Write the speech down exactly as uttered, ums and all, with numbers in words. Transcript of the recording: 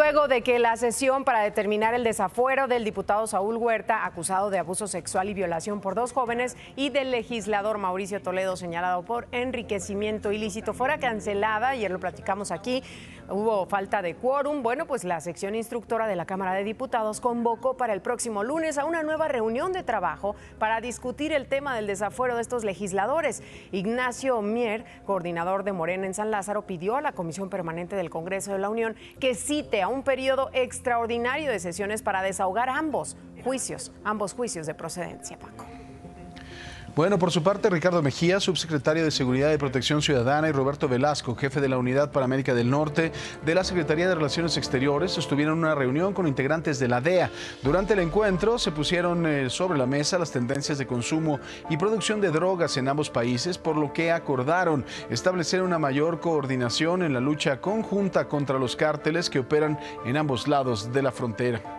luego de que la sesión para determinar el desafuero del diputado Saúl Huerta, acusado de abuso sexual y violación por dos jóvenes, y del legislador Mauricio Toledo, señalado por enriquecimiento ilícito, fuera cancelada, ayer lo platicamos aquí, hubo falta de quórum, bueno, pues la sección instructora de la Cámara de Diputados convocó para el próximo lunes a una nueva reunión de trabajo para discutir el tema del desafuero de estos legisladores. Ignacio Mier, coordinador de Morena en San Lázaro, pidió a la Comisión Permanente del Congreso de la Unión que cite a un periodo extraordinario de sesiones para desahogar ambos juicios, ambos juicios de procedencia, Paco. Bueno, por su parte, Ricardo Mejía, subsecretario de Seguridad y Protección Ciudadana, y Roberto Velasco, jefe de la Unidad para América del Norte de la Secretaría de Relaciones Exteriores, sostuvieron una reunión con integrantes de la D E A. Durante el encuentro se pusieron eh, sobre la mesa las tendencias de consumo y producción de drogas en ambos países, por lo que acordaron establecer una mayor coordinación en la lucha conjunta contra los cárteles que operan en ambos lados de la frontera.